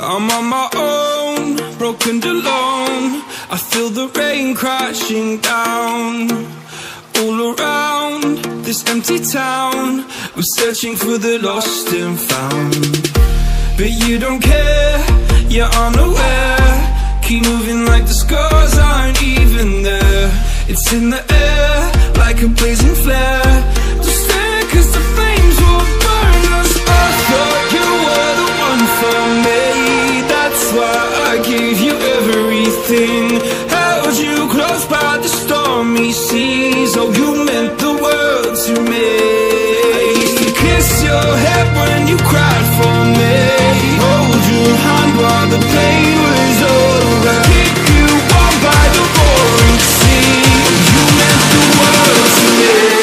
I'm on my own, broken and alone. I feel the rain crashing down. All around this empty town, I'm searching for the lost and found. But you don't care, you're unaware. Keep moving like the scars aren't even there. It's in the air, like a blazing flare. Just stare, cause the flames will burn us. I thought you were the one for me. That's why I gave you everything. Held you close by the stormy seas. Oh, you meant the world to me. I used to kiss your head when you cried for me. Hold your hand while the pain was over. Keep you warm by the roaring sea. You meant the world to me.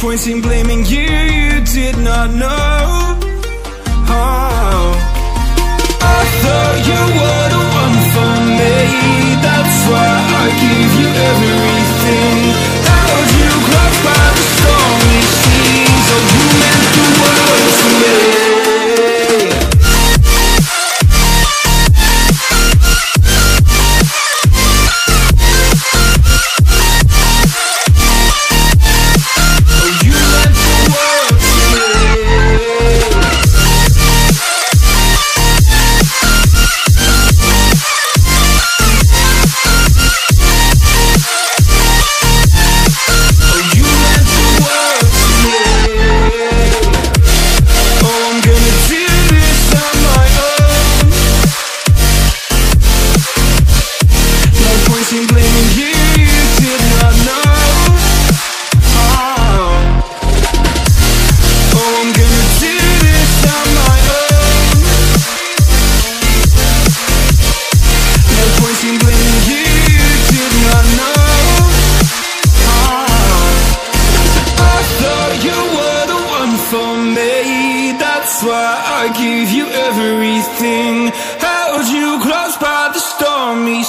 Point in blaming you, you did not know how. I thought you were the one for me. That's why I gave you everything. Held you close by the stormy seas. Oh, you meant the world to me.